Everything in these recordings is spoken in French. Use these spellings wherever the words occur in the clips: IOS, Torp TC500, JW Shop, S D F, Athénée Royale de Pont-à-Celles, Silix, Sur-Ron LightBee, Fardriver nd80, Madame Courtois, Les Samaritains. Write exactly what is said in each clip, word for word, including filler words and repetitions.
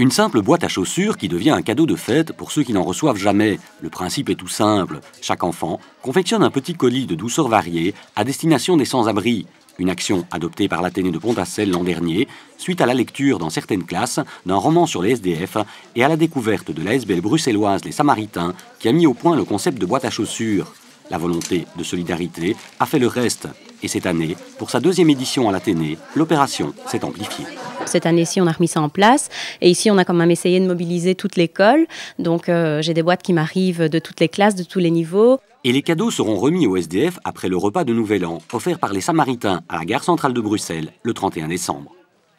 Une simple boîte à chaussures qui devient un cadeau de fête pour ceux qui n'en reçoivent jamais. Le principe est tout simple. Chaque enfant confectionne un petit colis de douceurs variées à destination des sans-abri. Une action adoptée par l'Athénée de Pont-à-Celles l'an dernier, suite à la lecture dans certaines classes d'un roman sur les S D F et à la découverte de l'A S B L bruxelloise Les Samaritains qui a mis au point le concept de boîte à chaussures. La volonté de solidarité a fait le reste. Et cette année, pour sa deuxième édition à l'Athénée, l'opération s'est amplifiée. Cette année-ci, on a remis ça en place. Et ici, on a quand même essayé de mobiliser toute l'école. Donc, euh, j'ai des boîtes qui m'arrivent de toutes les classes, de tous les niveaux. Et les cadeaux seront remis au S D F après le repas de Nouvel An, offert par les Samaritains à la gare centrale de Bruxelles, le trente et un décembre.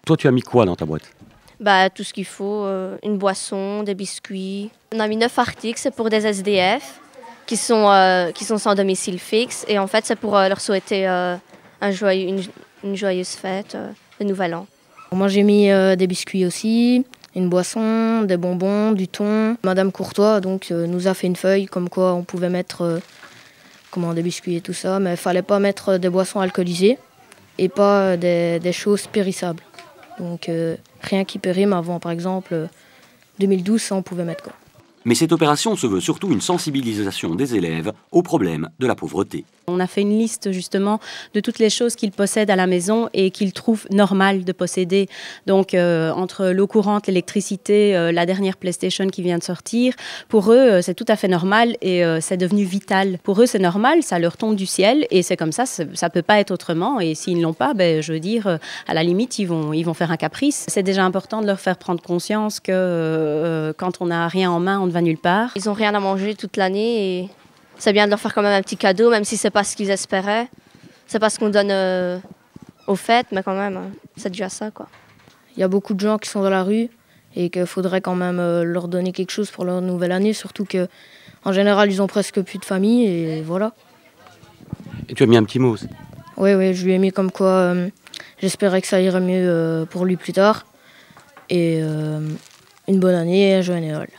Toi, tu as mis quoi dans ta boîte ? Bah, tout ce qu'il faut, euh, une boisson, des biscuits. On a mis neuf articles pour des S D F. Qui sont, euh, qui sont sans domicile fixe. Et en fait, c'est pour euh, leur souhaiter euh, un joyeux, une, une joyeuse fête, euh, le nouvel an. Moi, j'ai mis euh, des biscuits aussi, une boisson, des bonbons, du thon. Madame Courtois donc, euh, nous a fait une feuille comme quoi on pouvait mettre euh, comment, des biscuits et tout ça, mais il ne fallait pas mettre des boissons alcoolisées et pas des, des choses périssables. Donc euh, rien qui périme avant, par exemple, deux mille douze, ça on pouvait mettre quoi. Mais cette opération se veut surtout une sensibilisation des élèves au problème de la pauvreté. On a fait une liste justement de toutes les choses qu'ils possèdent à la maison et qu'ils trouvent normal de posséder. Donc euh, entre l'eau courante, l'électricité, euh, la dernière PlayStation qui vient de sortir, pour eux euh, c'est tout à fait normal et euh, c'est devenu vital. Pour eux c'est normal, ça leur tombe du ciel et c'est comme ça, ça ne peut pas être autrement. Et s'ils ne l'ont pas, ben, je veux dire, euh, à la limite ils vont, ils vont faire un caprice. C'est déjà important de leur faire prendre conscience que euh, quand on n'a rien en main, on va nulle part. Ils n'ont rien à manger toute l'année et c'est bien de leur faire quand même un petit cadeau, même si c'est pas ce qu'ils espéraient. C'est pas ce qu'on donne euh, aux fêtes, mais quand même, hein, c'est déjà ça, quoi. Il y a beaucoup de gens qui sont dans la rue et qu'il faudrait quand même euh, leur donner quelque chose pour leur nouvelle année, surtout que en général, ils ont presque plus de famille et voilà. Et tu as mis un petit mot aussi. Oui, oui, je lui ai mis comme quoi euh, j'espérais que ça irait mieux euh, pour lui plus tard et euh, une bonne année et un joyeux Noël.